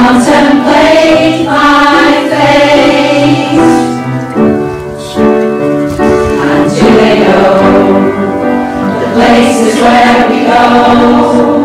Contemplate my face, and do they know the places where we go?